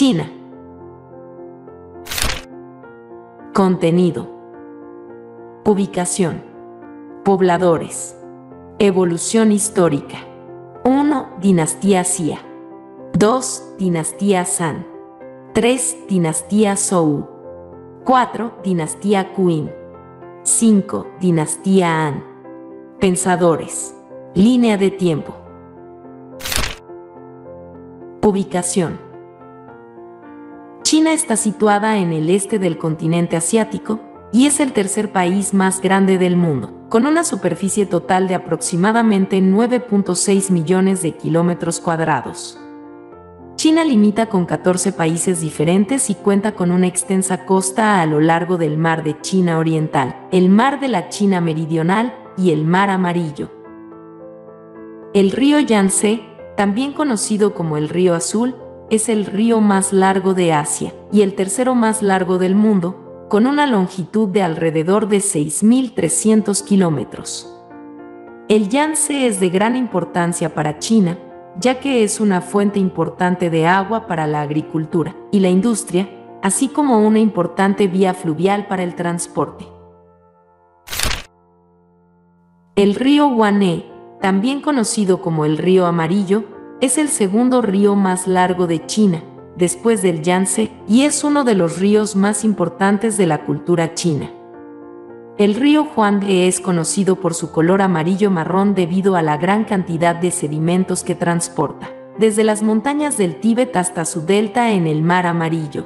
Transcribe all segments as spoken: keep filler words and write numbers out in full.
China. Contenido. Ubicación. Pobladores. Evolución histórica. uno. Dinastía Xia. dos. Dinastía Han. tres. Dinastía Zhou. cuatro. Dinastía Qin. cinco. Dinastía Han. Pensadores. Línea de tiempo. Ubicación. China está situada en el este del continente asiático y es el tercer país más grande del mundo, con una superficie total de aproximadamente nueve punto seis millones de kilómetros cuadrados. China limita con catorce países diferentes y cuenta con una extensa costa a lo largo del Mar de China Oriental, el Mar de la China Meridional y el Mar Amarillo. El río Yangtze, también conocido como el río Azul, es el río más largo de Asia y el tercero más largo del mundo, con una longitud de alrededor de seis mil trescientos kilómetros. El Yangtze es de gran importancia para China, ya que es una fuente importante de agua para la agricultura y la industria, así como una importante vía fluvial para el transporte. El río Wanhe, también conocido como el río Amarillo, es el segundo río más largo de China, después del Yangtze, y es uno de los ríos más importantes de la cultura china. El río Huanghe es conocido por su color amarillo-marrón debido a la gran cantidad de sedimentos que transporta, desde las montañas del Tíbet hasta su delta en el Mar Amarillo.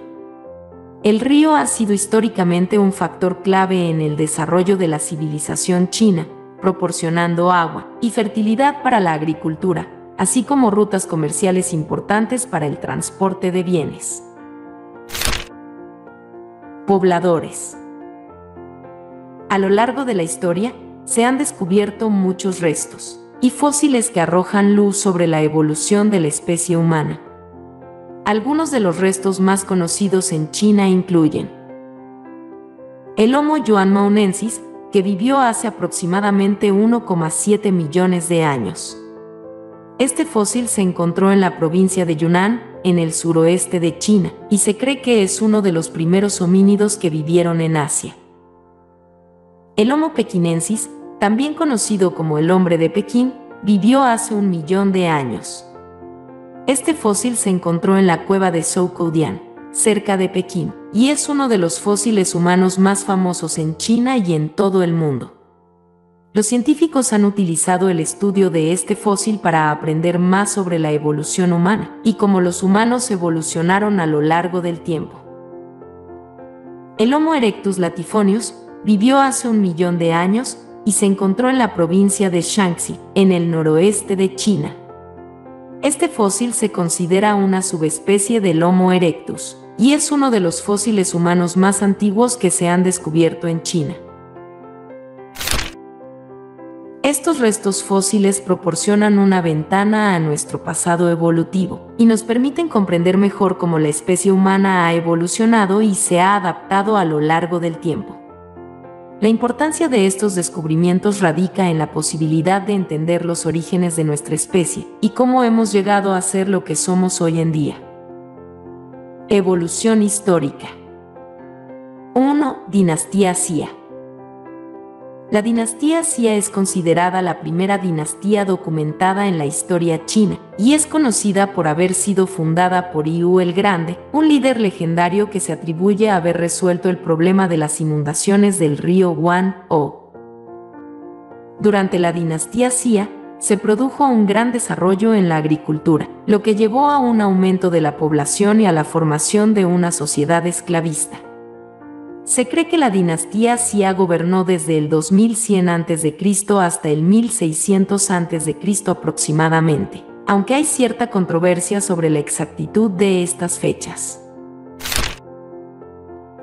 El río ha sido históricamente un factor clave en el desarrollo de la civilización china, proporcionando agua y fertilidad para la agricultura, así como rutas comerciales importantes para el transporte de bienes. Pobladores. A lo largo de la historia, se han descubierto muchos restos y fósiles que arrojan luz sobre la evolución de la especie humana. Algunos de los restos más conocidos en China incluyen el Homo Yuan Maunensis, que vivió hace aproximadamente uno coma siete millones de años. Este fósil se encontró en la provincia de Yunnan, en el suroeste de China, y se cree que es uno de los primeros homínidos que vivieron en Asia. El Homo pekinensis, también conocido como el hombre de Pekín, vivió hace un millón de años. Este fósil se encontró en la cueva de Zhoukoudian, cerca de Pekín, y es uno de los fósiles humanos más famosos en China y en todo el mundo. Los científicos han utilizado el estudio de este fósil para aprender más sobre la evolución humana y cómo los humanos evolucionaron a lo largo del tiempo. El Homo erectus latifonius vivió hace un millón de años y se encontró en la provincia de Shaanxi, en el noroeste de China. Este fósil se considera una subespecie del Homo erectus y es uno de los fósiles humanos más antiguos que se han descubierto en China. Estos restos fósiles proporcionan una ventana a nuestro pasado evolutivo y nos permiten comprender mejor cómo la especie humana ha evolucionado y se ha adaptado a lo largo del tiempo. La importancia de estos descubrimientos radica en la posibilidad de entender los orígenes de nuestra especie y cómo hemos llegado a ser lo que somos hoy en día. Evolución histórica. uno. Dinastía Xia. La dinastía Xia es considerada la primera dinastía documentada en la historia china y es conocida por haber sido fundada por Yu el Grande, un líder legendario que se atribuye a haber resuelto el problema de las inundaciones del río Guangwu. Durante la dinastía Xia, se produjo un gran desarrollo en la agricultura, lo que llevó a un aumento de la población y a la formación de una sociedad esclavista. Se cree que la dinastía Xia gobernó desde el dos mil cien antes de Cristo hasta el mil seiscientos antes de Cristo aproximadamente, aunque hay cierta controversia sobre la exactitud de estas fechas.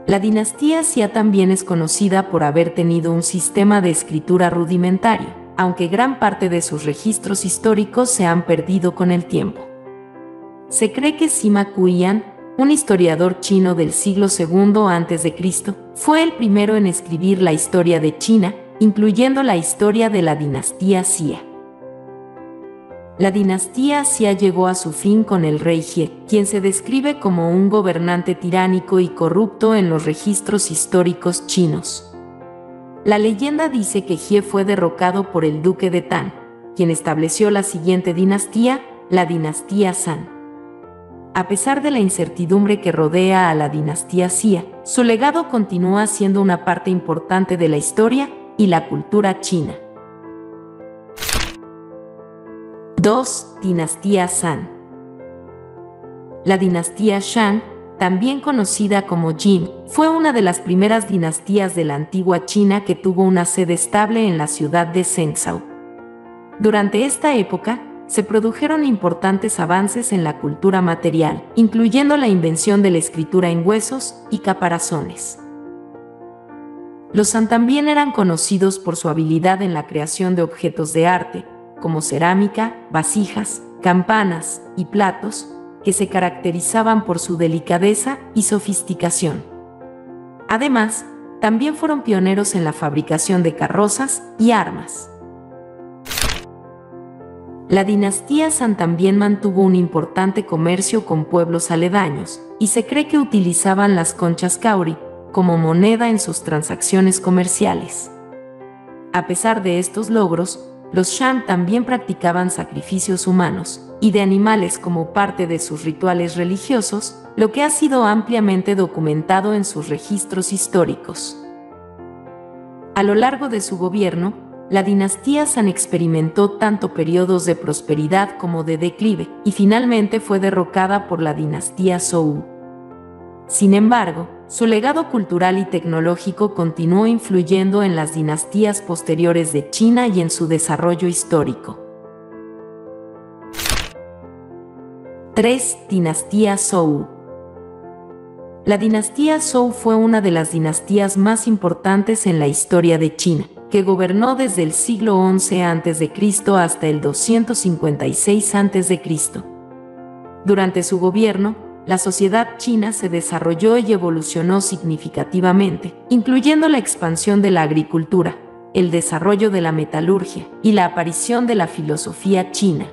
La dinastía Xia también es conocida por haber tenido un sistema de escritura rudimentario, aunque gran parte de sus registros históricos se han perdido con el tiempo. Se cree que Sima Qian, un historiador chino del siglo segundo antes de Cristo, fue el primero en escribir la historia de China, incluyendo la historia de la dinastía Xia. La dinastía Xia llegó a su fin con el rey Jie, quien se describe como un gobernante tiránico y corrupto en los registros históricos chinos. La leyenda dice que Jie fue derrocado por el duque de Tan, quien estableció la siguiente dinastía, la dinastía Zhang. A pesar de la incertidumbre que rodea a la dinastía Xia, su legado continúa siendo una parte importante de la historia y la cultura china. dos. Dinastía Shang. La dinastía Shang, también conocida como Jin, fue una de las primeras dinastías de la antigua China que tuvo una sede estable en la ciudad de Zhengzhou. Durante esta época, se produjeron importantes avances en la cultura material, incluyendo la invención de la escritura en huesos y caparazones. Los Zhang también eran conocidos por su habilidad en la creación de objetos de arte, como cerámica, vasijas, campanas y platos, que se caracterizaban por su delicadeza y sofisticación. Además, también fueron pioneros en la fabricación de carrozas y armas. La dinastía Shang también mantuvo un importante comercio con pueblos aledaños, y se cree que utilizaban las conchas cauri como moneda en sus transacciones comerciales. A pesar de estos logros, los Shang también practicaban sacrificios humanos y de animales como parte de sus rituales religiosos, lo que ha sido ampliamente documentado en sus registros históricos. A lo largo de su gobierno, la dinastía Shang experimentó tanto periodos de prosperidad como de declive, y finalmente fue derrocada por la dinastía Zhou. Sin embargo, su legado cultural y tecnológico continuó influyendo en las dinastías posteriores de China y en su desarrollo histórico. tres. Dinastía Zhou. La dinastía Zhou fue una de las dinastías más importantes en la historia de China, que gobernó desde el siglo once antes de Cristo hasta el doscientos cincuenta y seis antes de Cristo. Durante su gobierno, la sociedad china se desarrolló y evolucionó significativamente, incluyendo la expansión de la agricultura, el desarrollo de la metalurgia y la aparición de la filosofía china.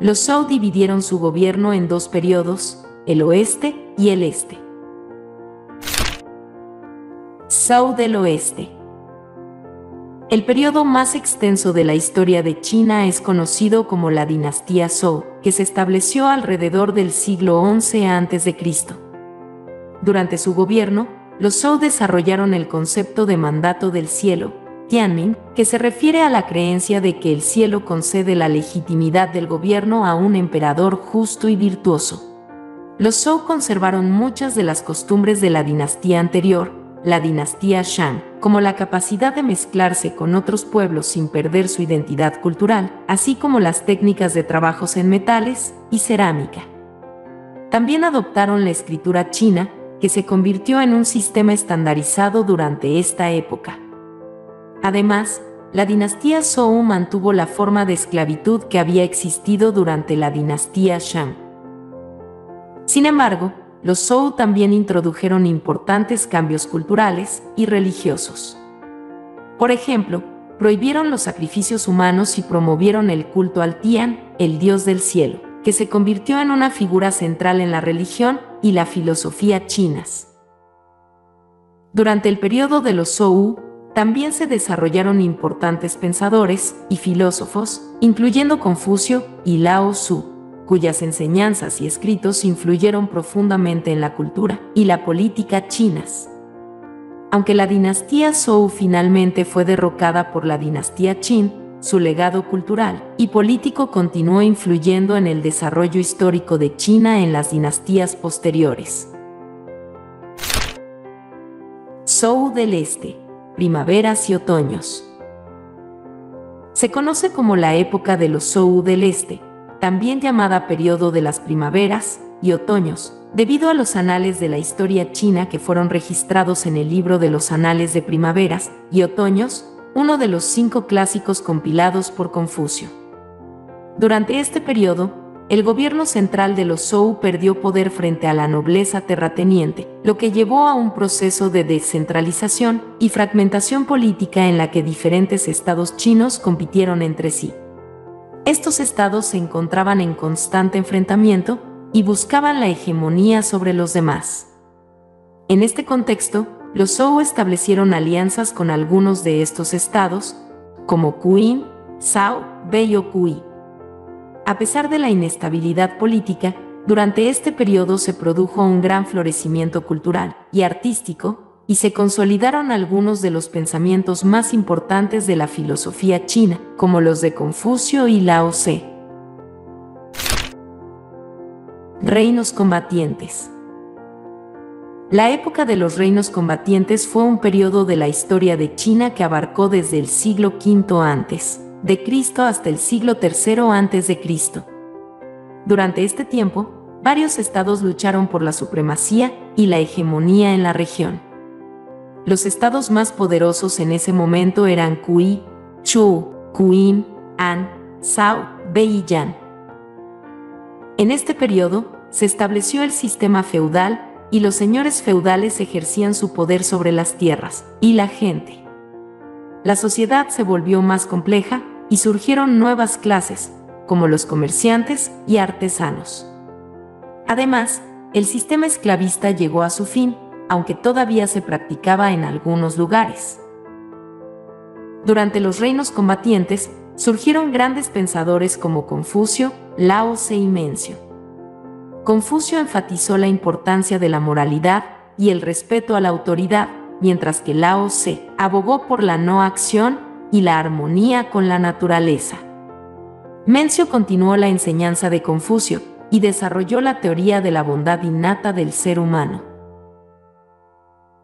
Los Zhou dividieron su gobierno en dos periodos, el oeste y el este. Zhou del oeste. El periodo más extenso de la historia de China es conocido como la dinastía Zhou, que se estableció alrededor del siglo once antes de Cristo. Durante su gobierno, los Zhou desarrollaron el concepto de mandato del cielo, Tianming, que se refiere a la creencia de que el cielo concede la legitimidad del gobierno a un emperador justo y virtuoso. Los Zhou conservaron muchas de las costumbres de la dinastía anterior, la dinastía Shang, como la capacidad de mezclarse con otros pueblos sin perder su identidad cultural, así como las técnicas de trabajos en metales y cerámica. También adoptaron la escritura china, que se convirtió en un sistema estandarizado durante esta época. Además, la dinastía Zhou mantuvo la forma de esclavitud que había existido durante la dinastía Shang. Sin embargo, los Zhou también introdujeron importantes cambios culturales y religiosos. Por ejemplo, prohibieron los sacrificios humanos y promovieron el culto al Tian, el dios del cielo, que se convirtió en una figura central en la religión y la filosofía chinas. Durante el periodo de los Zhou, también se desarrollaron importantes pensadores y filósofos, incluyendo Confucio y Lao Tse, cuyas enseñanzas y escritos influyeron profundamente en la cultura y la política chinas. Aunque la dinastía Zhou finalmente fue derrocada por la dinastía Qin, su legado cultural y político continuó influyendo en el desarrollo histórico de China en las dinastías posteriores. Zhou del Este, primaveras y otoños. Se conoce como la época de los Zhou del Este, también llamada periodo de las primaveras y otoños, debido a los anales de la historia china que fueron registrados en el libro de los anales de primaveras y otoños, uno de los cinco clásicos compilados por Confucio. Durante este periodo, el gobierno central de los Zhou perdió poder frente a la nobleza terrateniente, lo que llevó a un proceso de descentralización y fragmentación política en la que diferentes estados chinos compitieron entre sí. Estos estados se encontraban en constante enfrentamiento y buscaban la hegemonía sobre los demás. En este contexto, los Zhou establecieron alianzas con algunos de estos estados, como Qin, Zhao, Bei o Qi. A pesar de la inestabilidad política, durante este periodo se produjo un gran florecimiento cultural y artístico, y se consolidaron algunos de los pensamientos más importantes de la filosofía china, como los de Confucio y Lao Tse. Reinos combatientes. La época de los reinos combatientes fue un periodo de la historia de China que abarcó desde el siglo quinto antes de Cristo hasta el siglo tercero antes de Cristo. Durante este tiempo, varios estados lucharon por la supremacía y la hegemonía en la región. Los estados más poderosos en ese momento eran Qi, Chu, Qin, An, Zhao, Bei y Yan. En este periodo, se estableció el sistema feudal y los señores feudales ejercían su poder sobre las tierras y la gente. La sociedad se volvió más compleja y surgieron nuevas clases, como los comerciantes y artesanos. Además, el sistema esclavista llegó a su fin, aunque todavía se practicaba en algunos lugares. Durante los reinos combatientes, surgieron grandes pensadores como Confucio, Lao Tse y Mencio. Confucio enfatizó la importancia de la moralidad y el respeto a la autoridad, mientras que Lao Tse abogó por la no acción y la armonía con la naturaleza. Mencio continuó la enseñanza de Confucio y desarrolló la teoría de la bondad innata del ser humano.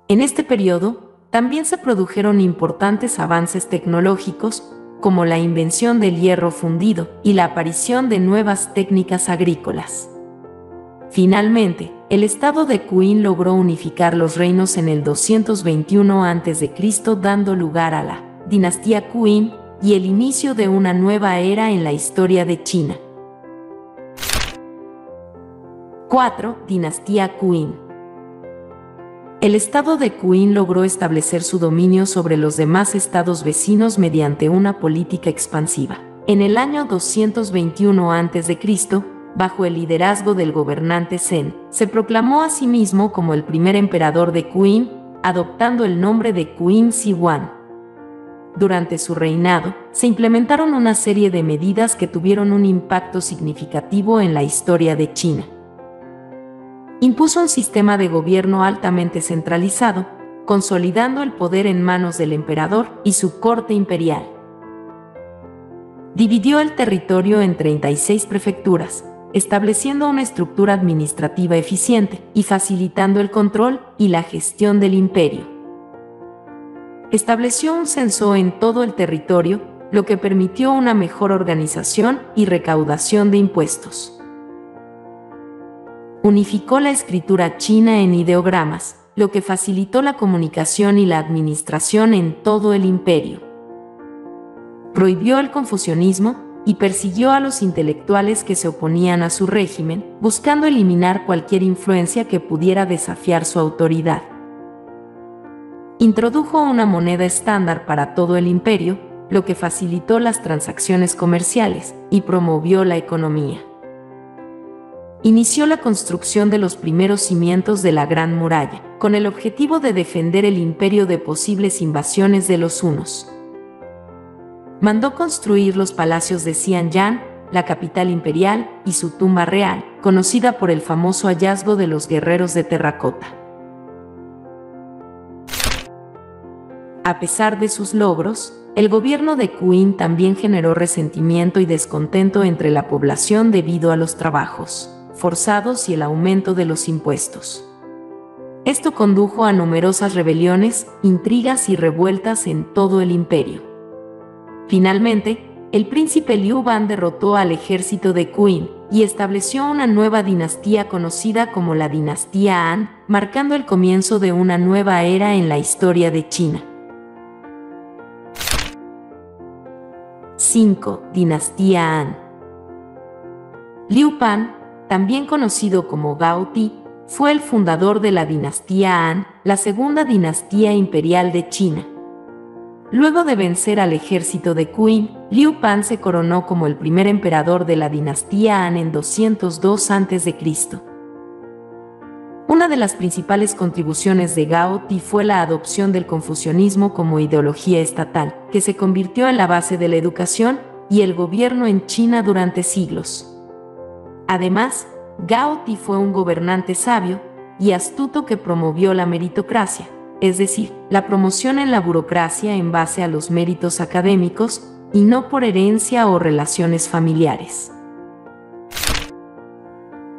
En este periodo, también se produjeron importantes avances tecnológicos, como la invención del hierro fundido y la aparición de nuevas técnicas agrícolas. Finalmente, el estado de Qin logró unificar los reinos en el doscientos veintiuno antes de Cristo, dando lugar a la dinastía Qin y el inicio de una nueva era en la historia de China. cuatro. Dinastía Qin. El estado de Qin logró establecer su dominio sobre los demás estados vecinos mediante una política expansiva. En el año doscientos veintiuno antes de Cristo, bajo el liderazgo del gobernante Zen, se proclamó a sí mismo como el primer emperador de Qin, adoptando el nombre de Qin Shi Huang. Durante su reinado, se implementaron una serie de medidas que tuvieron un impacto significativo en la historia de China. Impuso un sistema de gobierno altamente centralizado, consolidando el poder en manos del emperador y su corte imperial. Dividió el territorio en treinta y seis prefecturas, estableciendo una estructura administrativa eficiente y facilitando el control y la gestión del imperio. Estableció un censo en todo el territorio, lo que permitió una mejor organización y recaudación de impuestos. Unificó la escritura china en ideogramas, lo que facilitó la comunicación y la administración en todo el imperio. Prohibió el confucianismo y persiguió a los intelectuales que se oponían a su régimen, buscando eliminar cualquier influencia que pudiera desafiar su autoridad. Introdujo una moneda estándar para todo el imperio, lo que facilitó las transacciones comerciales y promovió la economía. Inició la construcción de los primeros cimientos de la Gran Muralla, con el objetivo de defender el imperio de posibles invasiones de los hunos. Mandó construir los palacios de Xianyang, la capital imperial, y su tumba real, conocida por el famoso hallazgo de los guerreros de terracota. A pesar de sus logros, el gobierno de Qin también generó resentimiento y descontento entre la población debido a los trabajos forzados y el aumento de los impuestos. Esto condujo a numerosas rebeliones, intrigas y revueltas en todo el imperio. Finalmente, el príncipe Liu Bang derrotó al ejército de Qin y estableció una nueva dinastía conocida como la dinastía Han, marcando el comienzo de una nueva era en la historia de China. cinco. Dinastía Han. Liu Bang, también conocido como Gaozu, fue el fundador de la dinastía Han, la segunda dinastía imperial de China. Luego de vencer al ejército de Qin, Liu Bang se coronó como el primer emperador de la dinastía Han en doscientos dos antes de Cristo. Una de las principales contribuciones de Gao Ti fue la adopción del confucianismo como ideología estatal, que se convirtió en la base de la educación y el gobierno en China durante siglos. Además, Gao Ti fue un gobernante sabio y astuto que promovió la meritocracia, es decir, la promoción en la burocracia en base a los méritos académicos y no por herencia o relaciones familiares.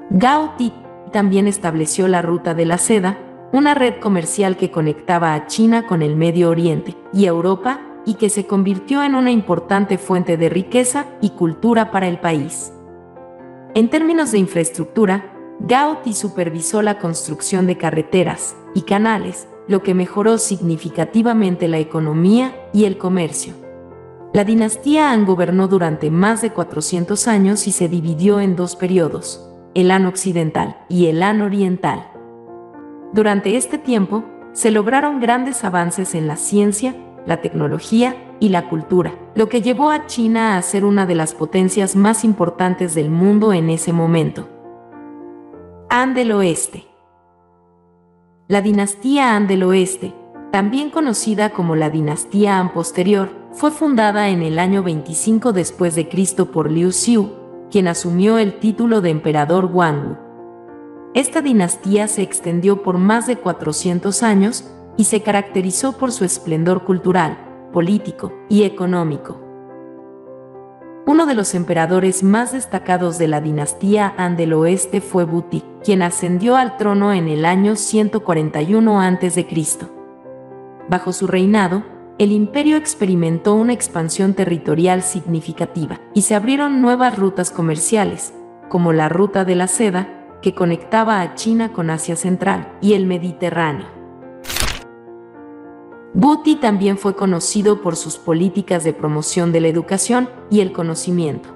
Gao Ti también estableció la Ruta de la Seda, una red comercial que conectaba a China con el Medio Oriente y Europa y que se convirtió en una importante fuente de riqueza y cultura para el país. En términos de infraestructura, Gao Ti supervisó la construcción de carreteras y canales, lo que mejoró significativamente la economía y el comercio. La dinastía Han gobernó durante más de cuatrocientos años y se dividió en dos periodos, el Han occidental y el Han oriental. Durante este tiempo, se lograron grandes avances en la ciencia, la tecnología y la cultura, lo que llevó a China a ser una de las potencias más importantes del mundo en ese momento. Han del Oeste. La dinastía Han del Oeste, también conocida como la dinastía Han posterior, fue fundada en el año veinticinco después de Cristo por Liu Xiu, quien asumió el título de emperador Guangwu. Esta dinastía se extendió por más de cuatrocientos años y se caracterizó por su esplendor cultural, político y económico. Uno de los emperadores más destacados de la dinastía Han del Oeste fue Wudi, quien ascendió al trono en el año ciento cuarenta y uno antes de Cristo. Bajo su reinado, el imperio experimentó una expansión territorial significativa y se abrieron nuevas rutas comerciales, como la Ruta de la Seda, que conectaba a China con Asia Central y el Mediterráneo. Wudi también fue conocido por sus políticas de promoción de la educación y el conocimiento.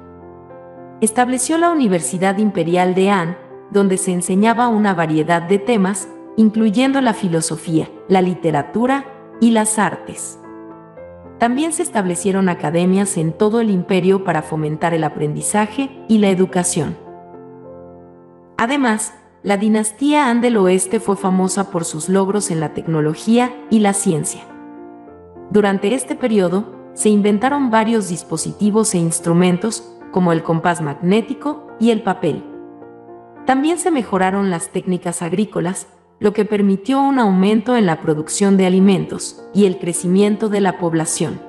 Estableció la Universidad Imperial de Han, donde se enseñaba una variedad de temas, incluyendo la filosofía, la literatura y las artes. También se establecieron academias en todo el imperio para fomentar el aprendizaje y la educación. Además, la dinastía Han del Oeste fue famosa por sus logros en la tecnología y la ciencia. Durante este periodo, se inventaron varios dispositivos e instrumentos, como el compás magnético y el papel. También se mejoraron las técnicas agrícolas, lo que permitió un aumento en la producción de alimentos y el crecimiento de la población.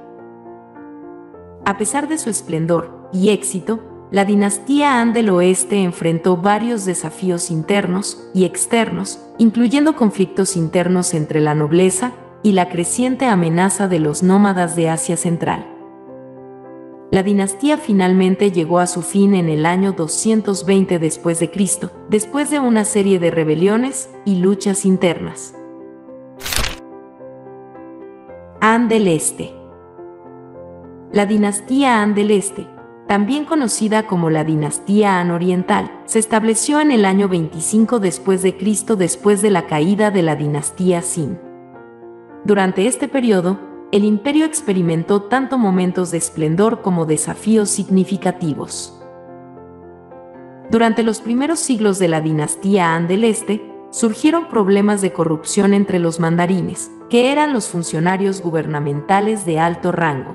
A pesar de su esplendor y éxito, la dinastía Han del Oeste enfrentó varios desafíos internos y externos, incluyendo conflictos internos entre la nobleza y la creciente amenaza de los nómadas de Asia Central. La dinastía finalmente llegó a su fin en el año doscientos veinte después de Cristo, después de una serie de rebeliones y luchas internas. Han del Este. La dinastía Han del Este, también conocida como la dinastía Han oriental, se estableció en el año veinticinco después de Cristo después de la caída de la dinastía Qin. Durante este periodo, el imperio experimentó tanto momentos de esplendor como desafíos significativos. Durante los primeros siglos de la dinastía Han del Este, surgieron problemas de corrupción entre los mandarines, que eran los funcionarios gubernamentales de alto rango.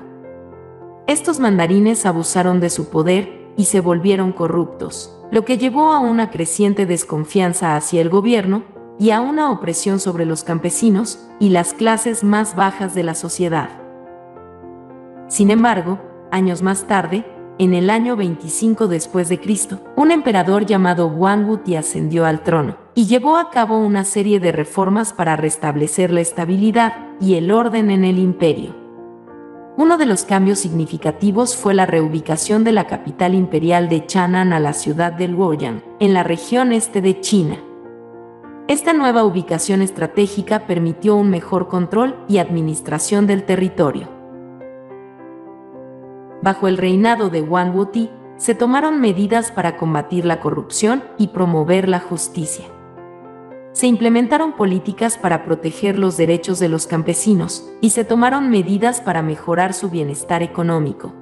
Estos mandarines abusaron de su poder y se volvieron corruptos, lo que llevó a una creciente desconfianza hacia el gobierno y a una opresión sobre los campesinos y las clases más bajas de la sociedad. Sin embargo, años más tarde, en el año veinticinco después de Cristo, un emperador llamado Wang Wuti ascendió al trono y llevó a cabo una serie de reformas para restablecer la estabilidad y el orden en el imperio. Uno de los cambios significativos fue la reubicación de la capital imperial de Chang'an a la ciudad de Luoyang, en la región este de China. Esta nueva ubicación estratégica permitió un mejor control y administración del territorio. Bajo el reinado de Wang Wuti, se tomaron medidas para combatir la corrupción y promover la justicia. Se implementaron políticas para proteger los derechos de los campesinos y se tomaron medidas para mejorar su bienestar económico.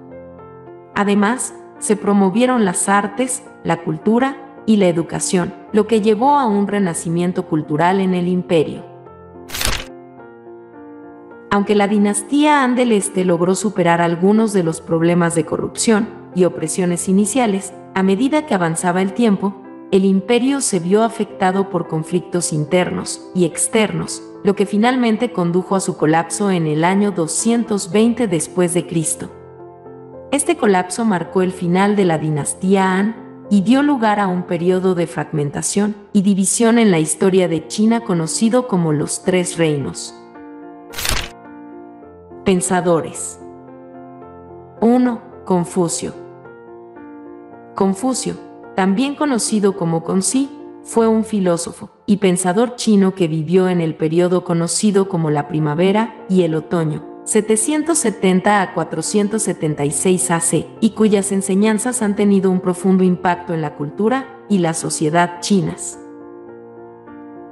Además, se promovieron las artes, la cultura y la educación, lo que llevó a un renacimiento cultural en el imperio. Aunque la dinastía Han del Este logró superar algunos de los problemas de corrupción y opresiones iniciales, a medida que avanzaba el tiempo, el imperio se vio afectado por conflictos internos y externos, lo que finalmente condujo a su colapso en el año doscientos veinte después de Cristo. Este colapso marcó el final de la dinastía Han y dio lugar a un periodo de fragmentación y división en la historia de China conocido como los Tres Reinos. Pensadores. uno. Confucio. Confucio, también conocido como Kong Si, fue un filósofo y pensador chino que vivió en el periodo conocido como la primavera y el otoño, setecientos setenta a cuatrocientos setenta y seis A C, y cuyas enseñanzas han tenido un profundo impacto en la cultura y la sociedad chinas.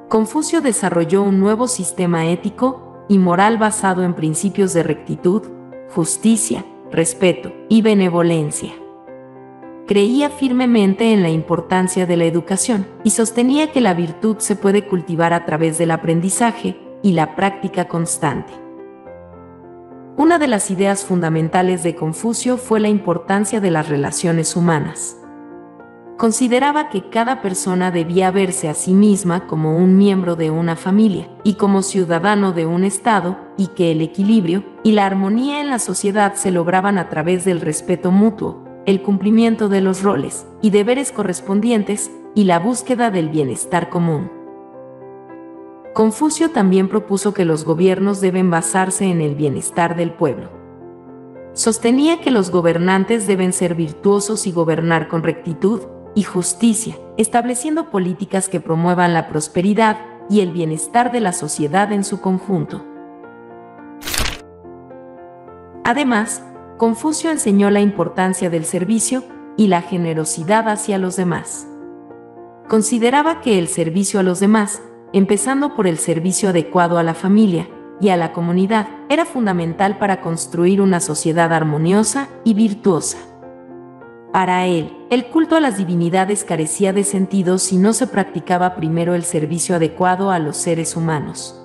Confucio desarrolló un nuevo sistema ético y moral basado en principios de rectitud, justicia, respeto y benevolencia. Creía firmemente en la importancia de la educación y sostenía que la virtud se puede cultivar a través del aprendizaje y la práctica constante. Una de las ideas fundamentales de Confucio fue la importancia de las relaciones humanas. Consideraba que cada persona debía verse a sí misma como un miembro de una familia y como ciudadano de un estado, y que el equilibrio y la armonía en la sociedad se lograban a través del respeto mutuo, el cumplimiento de los roles y deberes correspondientes y la búsqueda del bienestar común. Confucio también propuso que los gobiernos deben basarse en el bienestar del pueblo. Sostenía que los gobernantes deben ser virtuosos y gobernar con rectitud y justicia, estableciendo políticas que promuevan la prosperidad y el bienestar de la sociedad en su conjunto. Además, Confucio enseñó la importancia del servicio y la generosidad hacia los demás. Consideraba que el servicio a los demás, empezando por el servicio adecuado a la familia y a la comunidad, era fundamental para construir una sociedad armoniosa y virtuosa. Para él, el culto a las divinidades carecía de sentido si no se practicaba primero el servicio adecuado a los seres humanos.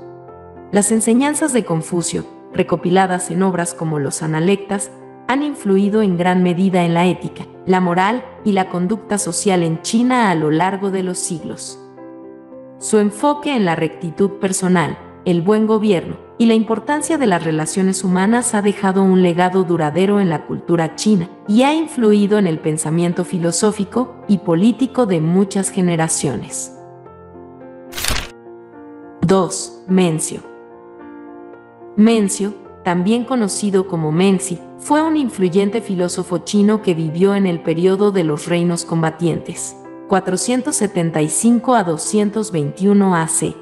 Las enseñanzas de Confucio, recopiladas en obras como los Analectas, han influido en gran medida en la ética, la moral y la conducta social en China a lo largo de los siglos. Su enfoque en la rectitud personal, el buen gobierno y la importancia de las relaciones humanas ha dejado un legado duradero en la cultura china y ha influido en el pensamiento filosófico y político de muchas generaciones. dos. Mencio. Mencio, también conocido como Menci, fue un influyente filósofo chino que vivió en el periodo de los reinos combatientes, cuatrocientos setenta y cinco a doscientos veintiuno A C.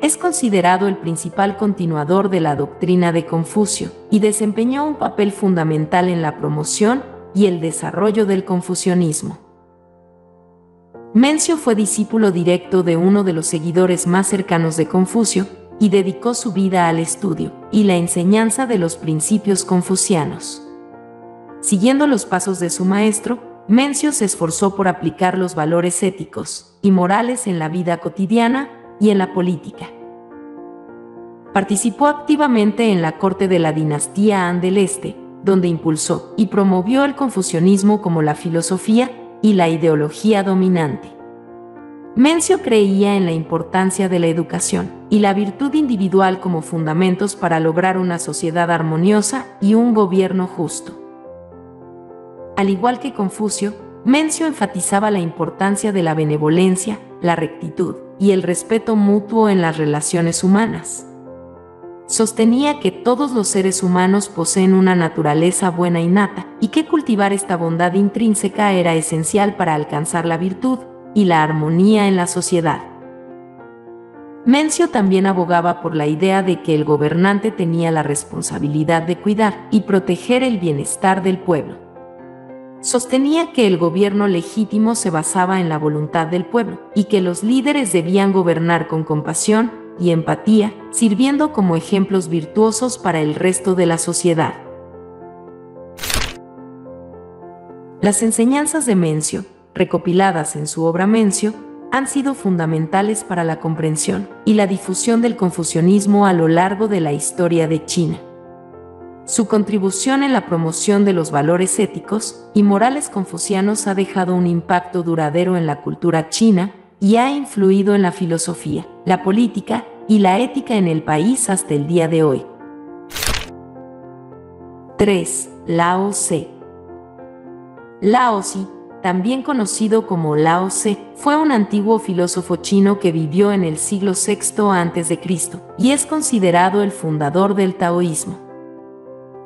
Es considerado el principal continuador de la doctrina de Confucio y desempeñó un papel fundamental en la promoción y el desarrollo del confucianismo. Mencio fue discípulo directo de uno de los seguidores más cercanos de Confucio y dedicó su vida al estudio y la enseñanza de los principios confucianos. Siguiendo los pasos de su maestro, Mencio se esforzó por aplicar los valores éticos y morales en la vida cotidiana y en la política. Participó activamente en la corte de la dinastía Han del Este, donde impulsó y promovió el confucianismo como la filosofía y la ideología dominante. Mencio creía en la importancia de la educación y la virtud individual como fundamentos para lograr una sociedad armoniosa y un gobierno justo. Al igual que Confucio, Mencio enfatizaba la importancia de la benevolencia, la rectitud y el respeto mutuo en las relaciones humanas. Sostenía que todos los seres humanos poseen una naturaleza buena innata y que cultivar esta bondad intrínseca era esencial para alcanzar la virtud y la armonía en la sociedad. Mencio también abogaba por la idea de que el gobernante tenía la responsabilidad de cuidar y proteger el bienestar del pueblo. Sostenía que el gobierno legítimo se basaba en la voluntad del pueblo y que los líderes debían gobernar con compasión y empatía, sirviendo como ejemplos virtuosos para el resto de la sociedad. Las enseñanzas de Mencio, recopiladas en su obra Mencio, han sido fundamentales para la comprensión y la difusión del confucianismo a lo largo de la historia de China. Su contribución en la promoción de los valores éticos y morales confucianos ha dejado un impacto duradero en la cultura china y ha influido en la filosofía, la política y la ética en el país hasta el día de hoy. tres. Lao Tse. Lao Tse, también conocido como Lao Tse, fue un antiguo filósofo chino que vivió en el siglo sexto antes de Cristo y es considerado el fundador del taoísmo.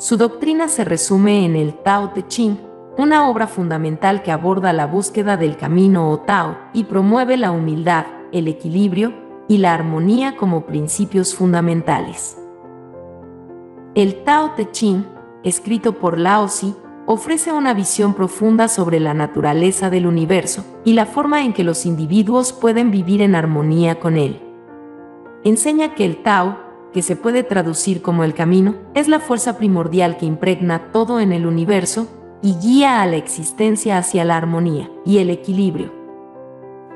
Su doctrina se resume en el Tao Te Ching, una obra fundamental que aborda la búsqueda del camino o Tao y promueve la humildad, el equilibrio y la armonía como principios fundamentales. El Tao Te Ching, escrito por Lao Tse, ofrece una visión profunda sobre la naturaleza del universo y la forma en que los individuos pueden vivir en armonía con él. Enseña que el Tao, que se puede traducir como el camino, es la fuerza primordial que impregna todo en el universo y guía a la existencia hacia la armonía y el equilibrio.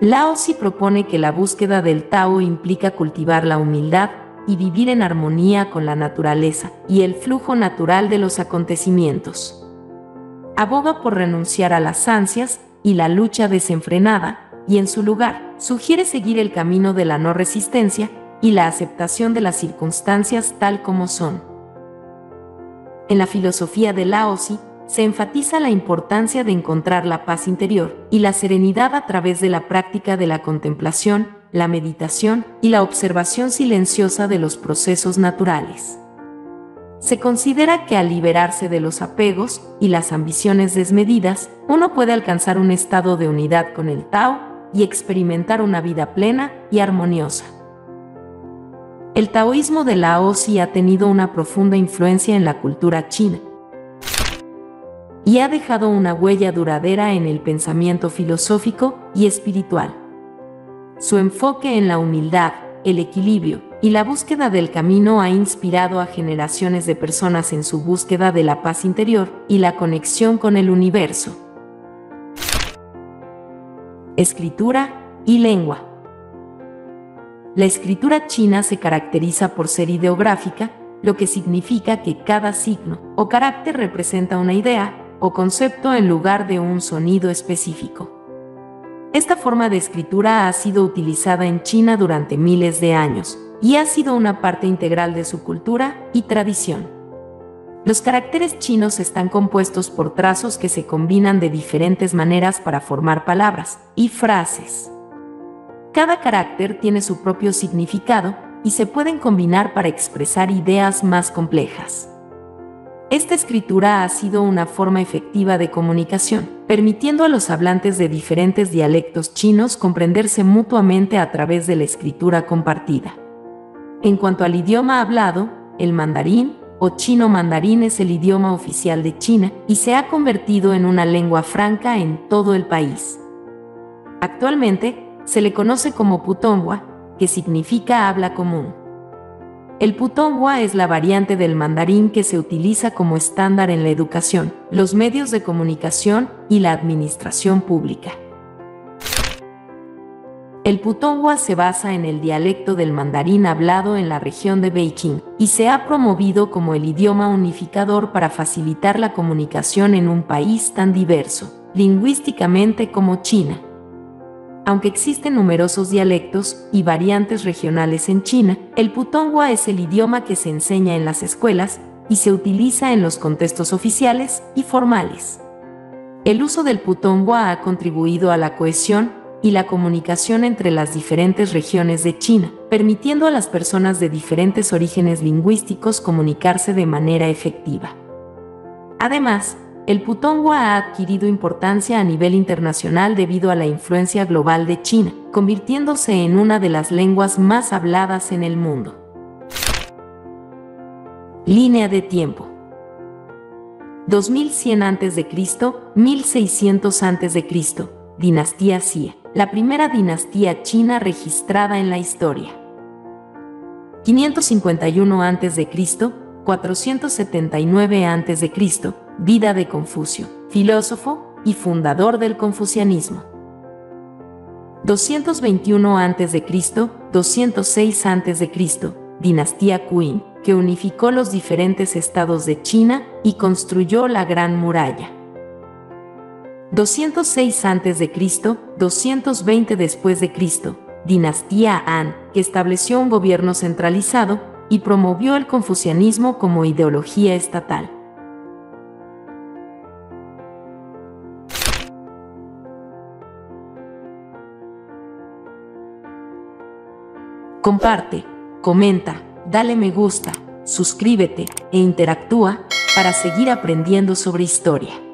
Lao Tse propone que la búsqueda del Tao implica cultivar la humildad y vivir en armonía con la naturaleza y el flujo natural de los acontecimientos. Aboga por renunciar a las ansias y la lucha desenfrenada, y en su lugar, sugiere seguir el camino de la no resistencia y la aceptación de las circunstancias tal como son. En la filosofía de Lao Tse se enfatiza la importancia de encontrar la paz interior y la serenidad a través de la práctica de la contemplación, la meditación y la observación silenciosa de los procesos naturales. Se considera que al liberarse de los apegos y las ambiciones desmedidas, uno puede alcanzar un estado de unidad con el Tao y experimentar una vida plena y armoniosa. El taoísmo de Lao Tse ha tenido una profunda influencia en la cultura china y ha dejado una huella duradera en el pensamiento filosófico y espiritual. Su enfoque en la humildad, el equilibrio y la búsqueda del camino ha inspirado a generaciones de personas en su búsqueda de la paz interior y la conexión con el universo. Escritura y lengua. La escritura china se caracteriza por ser ideográfica, lo que significa que cada signo o carácter representa una idea o concepto en lugar de un sonido específico. Esta forma de escritura ha sido utilizada en China durante miles de años y ha sido una parte integral de su cultura y tradición. Los caracteres chinos están compuestos por trazos que se combinan de diferentes maneras para formar palabras y frases. Cada carácter tiene su propio significado y se pueden combinar para expresar ideas más complejas. Esta escritura ha sido una forma efectiva de comunicación, permitiendo a los hablantes de diferentes dialectos chinos comprenderse mutuamente a través de la escritura compartida. En cuanto al idioma hablado, el mandarín o chino mandarín es el idioma oficial de China y se ha convertido en una lengua franca en todo el país. Actualmente, se le conoce como Putonghua, que significa habla común. El Putonghua es la variante del mandarín que se utiliza como estándar en la educación, los medios de comunicación y la administración pública. El Putonghua se basa en el dialecto del mandarín hablado en la región de Beijing y se ha promovido como el idioma unificador para facilitar la comunicación en un país tan diverso, lingüísticamente como China. Aunque existen numerosos dialectos y variantes regionales en China, el Putonghua es el idioma que se enseña en las escuelas y se utiliza en los contextos oficiales y formales. El uso del Putonghua ha contribuido a la cohesión y la comunicación entre las diferentes regiones de China, permitiendo a las personas de diferentes orígenes lingüísticos comunicarse de manera efectiva. Además, el Putonghua ha adquirido importancia a nivel internacional debido a la influencia global de China, convirtiéndose en una de las lenguas más habladas en el mundo. Línea de tiempo. dos mil cien antes de Cristo, mil seiscientos antes de Cristo, Dinastía Xia, la primera dinastía china registrada en la historia. quinientos cincuenta y uno antes de Cristo, cuatrocientos setenta y nueve antes de Cristo, vida de Confucio, filósofo y fundador del confucianismo. doscientos veintiuno antes de Cristo, doscientos seis antes de Cristo, Dinastía Qin, que unificó los diferentes estados de China y construyó la Gran Muralla. doscientos seis antes de Cristo, doscientos veinte después de Cristo, Dinastía Han, que estableció un gobierno centralizado y promovió el confucianismo como ideología estatal. Comparte, comenta, dale me gusta, suscríbete e interactúa para seguir aprendiendo sobre historia.